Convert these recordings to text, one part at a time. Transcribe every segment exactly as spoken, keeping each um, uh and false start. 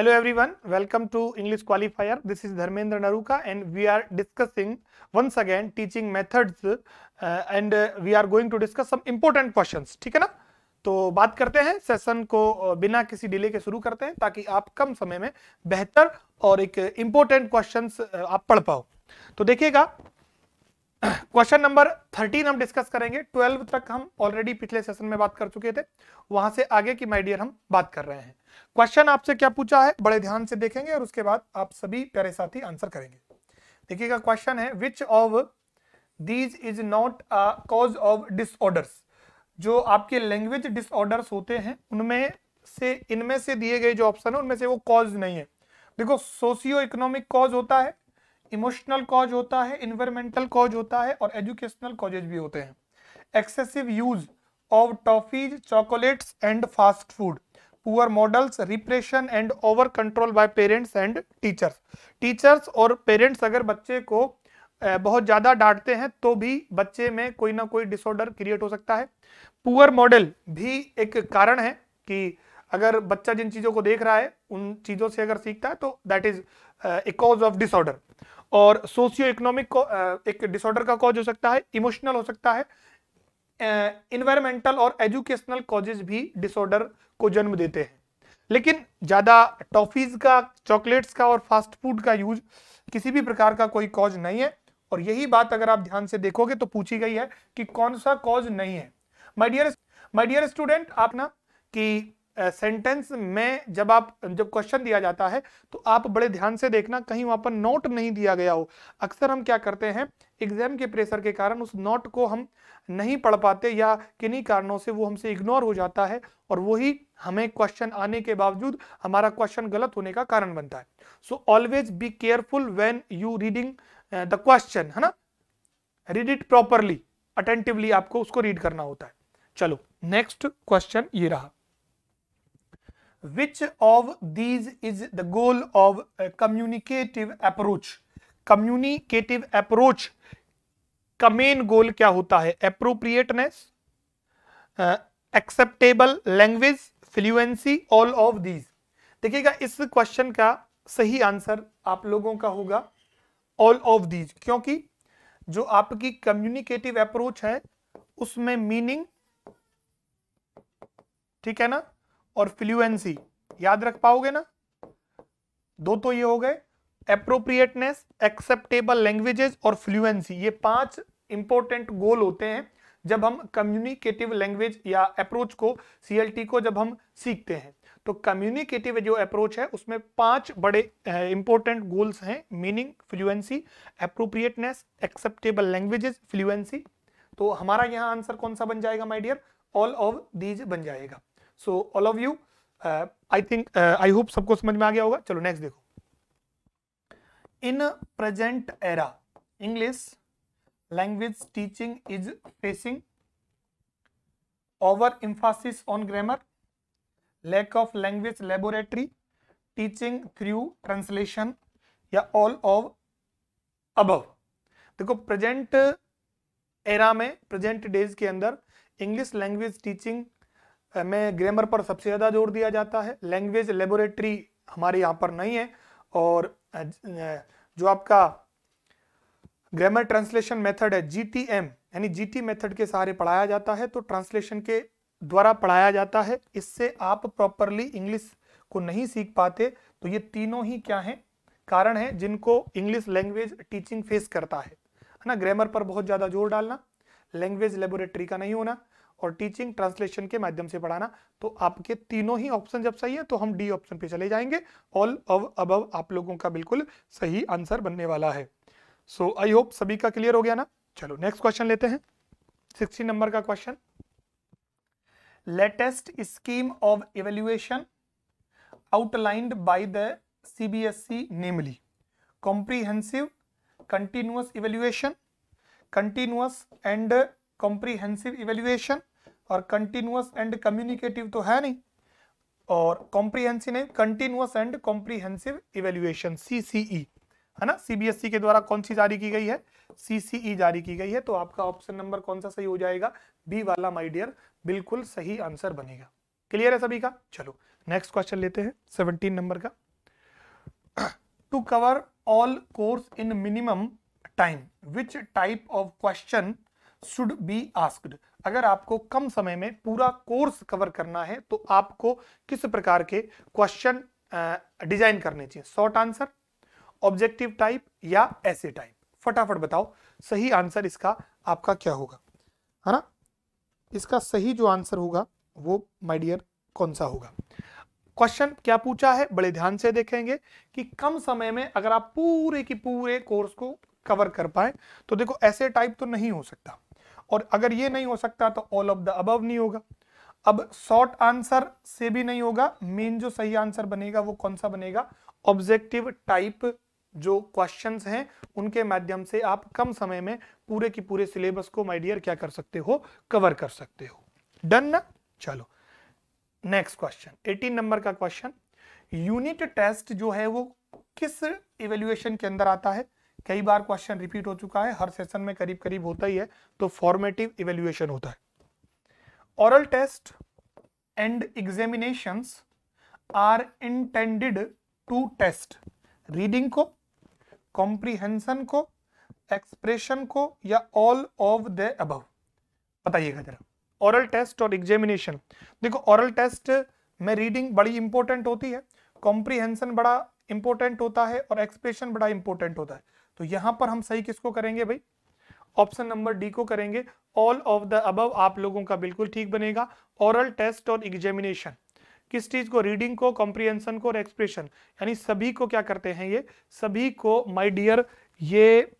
Hello everyone, welcome to English Qualifier. This is Dharmendra Naruka and we are discussing once again teaching methods uh, and uh, we are going to discuss some important questions. ठीक है ना, तो बात करते हैं session को बिना किसी डिले के शुरू करते हैं ताकि आप कम समय में बेहतर और एक इम्पोर्टेंट क्वेश्चंस आप पढ़ पाओ. तो देखिएगा क्वेश्चन नंबर थर्टीन हम डिस्कस करेंगे. ट्वेल्व तक हम ऑलरेडी पिछले सेशन में बात कर चुके थे, वहां से आगे की माय डियर हम बात कर रहे हैं. क्वेश्चन आपसे क्या पूछा है बड़े ध्यान से देखेंगे और उसके बाद आप सभी प्यारे साथी आंसर करेंगे. देखिएगा क्वेश्चन है which of these is not a cause of disorders. जो आपके लैंग्वेज डिसऑर्डर्स होते हैं उनमें से इनमें से दिए गए जो ऑप्शन है उनमें से वो कॉज नहीं है. देखो, सोशियो इकोनॉमिक कॉज होता है, इमोशनल कॉज होता है, इन्वायरमेंटल कॉज होता है और एजुकेशनल कॉजेज भी होते हैं. Excessive use of toffees, chocolates and fast food, poor models, repression and over control by parents and teachers. Teachers और पेरेंट्स अगर बच्चे को बहुत ज़्यादा डांटते हैं तो भी बच्चे में कोई ना कोई डिसऑर्डर क्रिएट हो सकता है. पुअर मॉडल भी एक कारण है कि अगर बच्चा जिन चीज़ों को देख रहा है उन चीज़ों से अगर सीखता है तो that is a cause of disorder. और सोशियो इकोनॉमिक को एक डिसऑर्डर का कॉज हो सकता है, इमोशनल हो सकता है, इन्वायरमेंटल और एजुकेशनल कॉजेज भी डिसऑर्डर को जन्म देते हैं. लेकिन ज़्यादा टॉफीज़ का, चॉकलेट्स का और फास्ट फूड का यूज किसी भी प्रकार का कोई कॉज नहीं है. और यही बात अगर आप ध्यान से देखोगे तो पूछी गई है कि कौन सा कॉज नहीं है. My dear my dear student, आप ना कि सेंटेंस uh, में जब आप जब क्वेश्चन दिया जाता है तो आप बड़े ध्यान से देखना कहीं वहाँ पर नोट नहीं दिया गया हो. अक्सर हम क्या करते हैं, एग्जाम के प्रेशर के कारण उस नोट को हम नहीं पढ़ पाते या किन्हीं कारणों से वो हमसे इग्नोर हो जाता है और वही हमें क्वेश्चन आने के बावजूद हमारा क्वेश्चन गलत होने का कारण बनता है. So always be careful when you reading the question, है ना. रीड इट प्रॉपरली, अटेंटिवली आपको उसको रीड करना होता है. चलो नेक्स्ट क्वेश्चन ये रहा. Which of these is the goal of a communicative approach? Communicative approach का main goal क्या होता है? Appropriateness, uh, acceptable language, fluency, all of these. देखिएगा इस क्वेश्चन का सही आंसर आप लोगों का होगा all of these, क्योंकि जो आपकी communicative approach है उसमें meaning, ठीक है ना, और फ्लुएंसी याद रख पाओगे ना. दो तो ये हो गए, एप्रोप्रिएटनेस, एक्सेप्टेबल लैंग्वेजेस और फ्लुएंसी. ये पांच इंपॉर्टेंट गोल होते हैं जब हम कम्युनिकेटिव लैंग्वेज या अप्रोच को, सीएलटी को जब हम सीखते हैं. तो कम्युनिकेटिव जो अप्रोच है उसमें पांच बड़े इंपॉर्टेंट गोल्स हैं, meaning, fluency, appropriateness, acceptable languages, fluency. तो हमारा यहाँ आंसर कौन सा बन जाएगा my dear? All of these बन जाएगा. So all of you I think I hope सबको समझ में आ गया होगा. चलो नेक्स्ट देखो. In present era English language teaching is facing over emphasis on grammar, lack of language laboratory, teaching through translation या ऑल ऑफ अबव. देखो प्रेजेंट एरा में, प्रेजेंट डेज के अंदर इंग्लिश लैंग्वेज टीचिंग में ग्रामर पर सबसे ज़्यादा जोर दिया जाता है. लैंग्वेज लेबोरेटरी हमारे यहाँ पर नहीं है और जो आपका ग्रामर ट्रांसलेशन मेथड है जी टी एम यानी जी टी मेथड के सहारे पढ़ाया जाता है, तो ट्रांसलेशन के द्वारा पढ़ाया जाता है. इससे आप प्रॉपरली इंग्लिश को नहीं सीख पाते. तो ये तीनों ही क्या हैं, कारण हैं जिनको इंग्लिश लैंग्वेज टीचिंग फेस करता है, है ना. ग्रामर पर बहुत ज़्यादा जोर डालना, लैंग्वेज लेबोरेटरी का नहीं होना और टीचिंग ट्रांसलेशन के माध्यम से पढ़ाना. तो आपके तीनों ही ऑप्शन जब सही है तो हम डी ऑप्शन पे चले जाएंगे. ऑल ऑफ अबव आप लोगों का बिल्कुल सही आंसर बनने वाला है. सो आई होप सभी का क्लियर हो गया ना. चलो नेक्स्ट क्वेश्चन लेते हैं, सिक्सटी नंबर का question. Latest scheme of evaluation outlined by the C B S E namely comprehensive, continuous evaluation, continuous and comprehensive evaluation और कंटिन्यूअस एंड कम्युनिकेटिव तो है नहीं और कॉम्प्रीहेंसिव नहीं, continuous and comprehensive evaluation C C E, है ना. सी B S ई के द्वारा कौन सी जारी की गई है? सी सी ई जारी की गई है. तो आपका ऑप्शन नंबर कौन सा सही हो जाएगा? बी वाला माय डियर बिल्कुल सही आंसर बनेगा. क्लियर है सभी का? चलो नेक्स्ट क्वेश्चन लेते हैं, सेवनटीन नंबर का. to cover all course in minimum time, which type of question should be asked? अगर आपको कम समय में पूरा कोर्स कवर करना है तो आपको किस प्रकार के क्वेश्चन डिजाइन करने चाहिए? शॉर्ट आंसर, ऑब्जेक्टिव टाइप या ऐसे टाइप? फटाफट बताओ सही आंसर इसका आपका क्या होगा, है ना? इसका सही जो आंसर होगा वो माय डियर कौन सा होगा? क्वेश्चन क्या पूछा है बड़े ध्यान से देखेंगे कि कम समय में अगर आप पूरे की पूरे कोर्स को कवर कर पाए तो देखो ऐसे टाइप तो नहीं हो सकता, और अगर ये नहीं हो सकता तो ऑल ऑफ द अबव नहीं होगा। अब शॉर्ट आंसर से भी नहीं होगा, मेन जो सही आंसर बनेगा वो कौन सा बनेगा? ऑब्जेक्टिव टाइप जो क्वेश्चंस हैं उनके माध्यम से आप कम समय में पूरे की पूरे सिलेबस को माय डियर क्या कर सकते हो? कवर कर सकते हो। डन ना? चलो नेक्स्ट क्वेश्चन, अठारह नंबर का क्वेश्चन। यूनिट टेस्ट जो है वो किस इवेल्युएशन के अंदर आता है? कई बार क्वेश्चन रिपीट हो चुका है, हर सेशन में करीब करीब होता ही है, तो फॉर्मेटिव इवेल्युएशन होता है। Oral test and examinations are intended to test reading को, कॉम्प्रिहेंशन को, एक्सप्रेशन को या ऑल ऑफ द अबव? बताइएगा जरा। ऑरल टेस्ट और एग्जामिनेशन, देखो ऑरल टेस्ट में रीडिंग बड़ी इंपॉर्टेंट होती है, कॉम्प्रिहेंशन बड़ा इंपॉर्टेंट होता है और एक्सप्रेशन बड़ा इंपॉर्टेंट होता है। तो यहाँ पर हम सही किसको करेंगे भाई? ऑप्शन नंबर डी को करेंगे। ऑल ऑफ द अबव आप लोगों का बिल्कुल ठीक बनेगा। ऑरल टेस्ट और एग्जामिनेशन किस चीज को? रीडिंग को, कॉम्प्रिहेंशन को और एक्सप्रेशन, यानी सभी को क्या करते हैं? ये सभी को माय डियर ये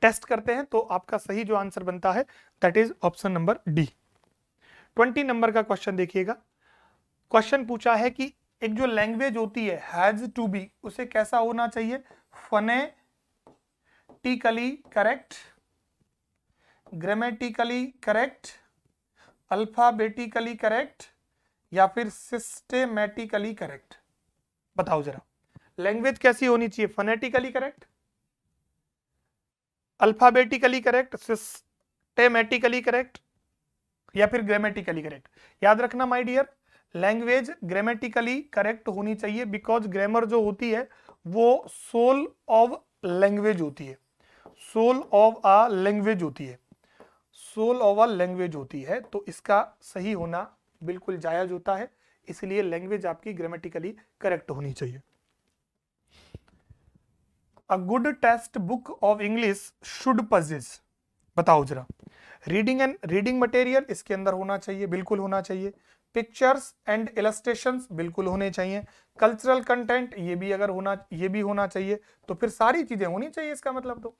टेस्ट करते हैं। तो आपका सही जो आंसर बनता है that is option number D. Twenty number का क्वेश्चन देखिएगा। क्वेश्चन पूछा है कि एक जो लैंग्वेज होती है हैज टू बी, उसे कैसा होना चाहिए? Phonetically correct, grammatically correct, alphabetically correct या फिर सिस्टेमेटिकली करेक्ट? बताओ जरा लैंग्वेज कैसी होनी चाहिए? Phonetically correct, alphabetically correct, systematically correct या फिर ग्रामेटिकली करेक्ट? याद रखना my dear, language grammatically correct होनी चाहिए, बिकॉज ग्रामर जो होती है वो सोल ऑफ लैंग्वेज होती है, सोल ऑफ अ लैंग्वेज होती है, सोल ऑफ अ लैंग्वेज होती है। तो इसका सही होना बिल्कुल जायज होता है, इसलिए लैंग्वेज आपकी ग्रामेटिकली करेक्ट होनी चाहिए। A good text book of English should possess, बताओ जरा। रीडिंग एंड रीडिंग मटेरियल इसके अंदर होना चाहिए, बिल्कुल होना चाहिए। पिक्चर्स एंड इलस्ट्रेशंस बिल्कुल होने चाहिए। कल्चरल कंटेंट ये भी अगर होना ये भी होना चाहिए, तो फिर सारी चीजें होनी चाहिए। इसका मतलब तो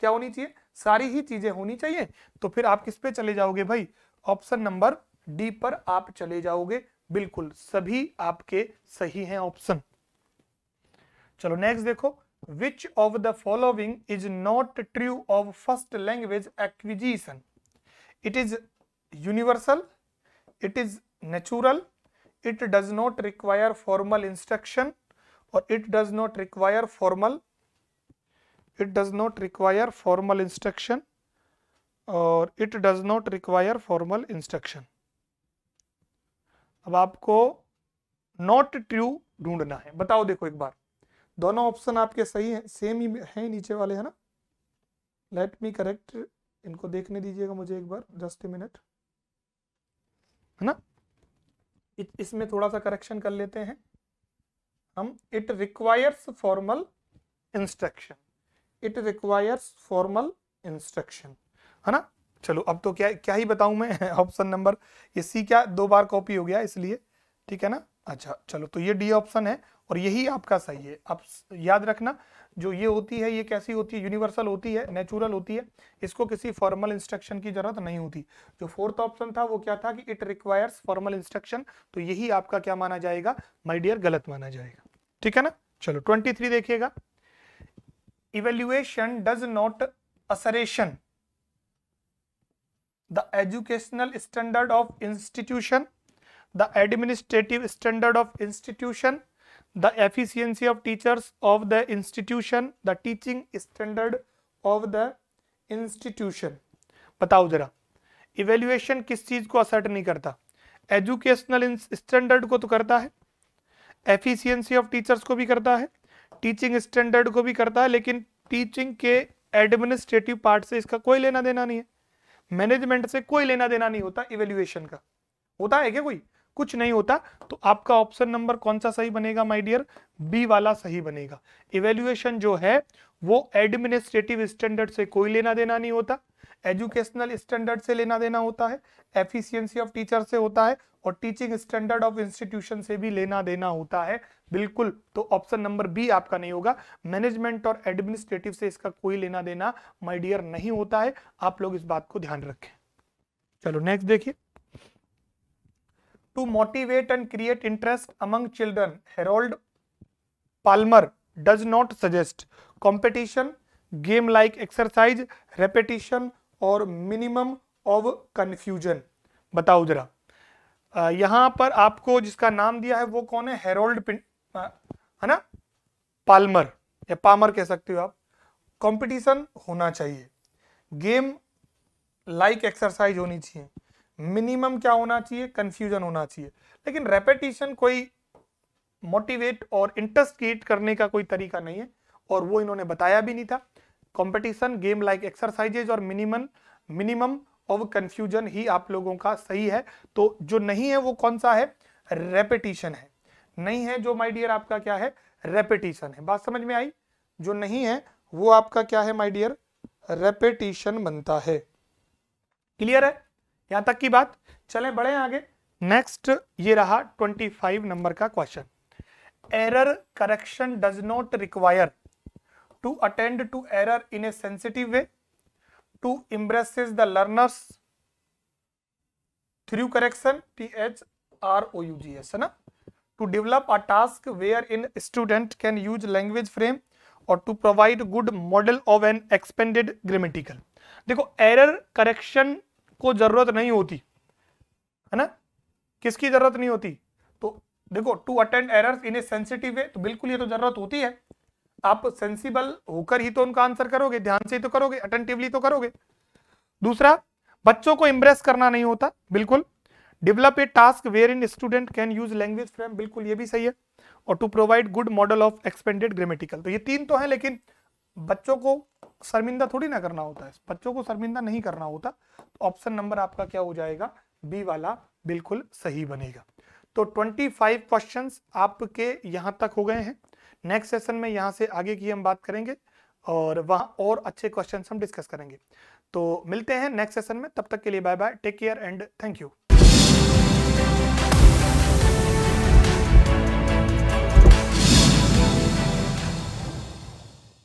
क्या होनी चाहिए? सारी ही चीजें होनी चाहिए। तो फिर आप किस पे चले जाओगे भाई? ऑप्शन नंबर डी पर आप चले जाओगे। बिल्कुल सभी आपके सही हैं ऑप्शन। चलो नेक्स्ट देखो, which of the following is not true of first language acquisition? It is universal, it is natural, it does not require formal instruction or it does not require formal it does not require formal instruction or it does not require formal instruction। अब आपको not true ढूंढना है। बताओ देखो एक बार, दोनों option आपके सही हैं, सेम ही हैं नीचे वाले, है ना? लेट मी करेक्ट, इनको देखने दीजिएगा मुझे एक बार, जस्ट ए मिनट, है ना? इसमें थोड़ा सा करेक्शन कर लेते हैं हम। It requires formal instruction, it requires formal instruction, है ना? चलो अब तो क्या क्या ही बताऊं मैं। ऑप्शन नंबर ये सी क्या दो बार कॉपी हो गया इसलिए, ठीक है ना? अच्छा चलो, तो ये डी ऑप्शन है और यही आपका सही है। आप याद रखना जो ये होती है ये कैसी होती है? यूनिवर्सल होती है, नेचुरल होती है, इसको किसी फॉर्मल इंस्ट्रक्शन की जरूरत नहीं होती। जो फोर्थ ऑप्शन था वो क्या था कि इट रिक्वायर्स फॉर्मल इंस्ट्रक्शन, तो यही आपका क्या माना जाएगा माय डियर? गलत माना जाएगा, ठीक है ना? चलो ट्वेंटी थ्री देखिएगा। Evaluation does not ascertain the educational standard of institution, the administrative standard of institution, the efficiency of teachers of the institution, the teaching standard of the institution। बताओ जरा evaluation किस चीज को assert नहीं करता? educational standard को तो करता है, efficiency of teachers को भी करता है, टीचिंग स्टैंडर्ड को भी करता है, लेकिन टीचिंग के एडमिनिस्ट्रेटिव पार्ट से इसका कोई लेना देना नहीं है, मैनेजमेंट से कोई लेना देना नहीं होता। इवेल्युएशन का होता है क्या? कोई कुछ नहीं होता। तो आपका ऑप्शन नंबर कौन सा सही बनेगा माय डियर? बी वाला सही बनेगा। इवेल्युएशन जो है वो एडमिनिस्ट्रेटिव स्टैंडर्ड से कोई लेना देना नहीं होता, एजुकेशनल स्टैंडर्ड से लेना देना होता है, एफिशिएंसी ऑफ टीचर से होता है और टीचिंग स्टैंडर्ड ऑफ इंस्टीट्यूशन से भी लेना देना होता है। बिल्कुल, तो ऑप्शन नंबर बी आपका नहीं होगा। मैनेजमेंट और एडमिनिस्ट्रेटिव से इसका कोई लेना देना माय डियर नहीं होता है। आप लोग इस बात को ध्यान रखें। चलो नेक्स्ट देखिए। To motivate and create interest among children, Harold Palmer does not suggest competition, game like exercise, repetition और मिनिमम ऑफ कंफ्यूजन। बताओ जरा, यहाँ पर आपको जिसका नाम दिया है वो कौन है? हेरोल्ड, है ना, पाल्मर या पामर कह सकते हो आप। कंपटीशन होना चाहिए, गेम लाइक एक्सरसाइज होनी चाहिए, मिनिमम क्या होना चाहिए? कंफ्यूजन होना चाहिए। लेकिन रेपिटेशन कोई मोटिवेट और इंटरेस्ट क्रिएट करने का कोई तरीका नहीं है और वो इन्होंने बताया भी नहीं था। कंपटीशन, गेम लाइक एक्सरसाइजेज और मिनिमम मिनिमम और कंफ्यूजन ही आप लोगों का सही है। तो जो नहीं है वो कौन सा है? रेपिटेशन है, नहीं है जो माय डियर आपका क्या है? रेपिटेशन है। बात समझ में आई? जो नहीं है वो आपका क्या है माय डियर? रेपिटेशन बनता है। क्लियर है यहां तक की बात? चलें बढ़े आगे। नेक्स्ट ये रहा ट्वेंटी फाइव नंबर का question. Error correction does not require to attend to error in a sensitive way, to embraces the learners through correction, T H R O U G S, है ना, to develop a task wherein student can use language frame or to provide good model of an expanded grammatical। देखो error correction को जरूरत नहीं होती है ना, किसकी जरूरत नहीं होती? तो देखो to attend errors in a sensitive way, तो बिल्कुल ये तो जरूरत होती है। आप सेंसिबल होकर ही तो उनका आंसर करोगे, ध्यान से ही तो करोगे, अटेंटिवली तो करोगे। दूसरा, बच्चों को इम्प्रेस करना नहीं होता, बिल्कुल। Develop a task where in student can use language frame, बिल्कुल ये भी सही है। और to provide good model of expanded grammatical, तो ये तीन तो है, लेकिन बच्चों को शर्मिंदा थोड़ी ना करना होता है, बच्चों को शर्मिंदा नहीं करना होता। तो ऑप्शन नंबर आपका क्या हो जाएगा? बी वाला बिल्कुल सही बनेगा। तो ट्वेंटी फाइव क्वेश्चन आपके यहाँ तक हो गए हैं। नेक्स्ट सेशन में यहाँ से आगे की हम बात करेंगे और वहाँ और अच्छे क्वेश्चन हम डिस्कस करेंगे। तो मिलते हैं नेक्स्ट सेशन में, तब तक के लिए bye bye, take care and thank you.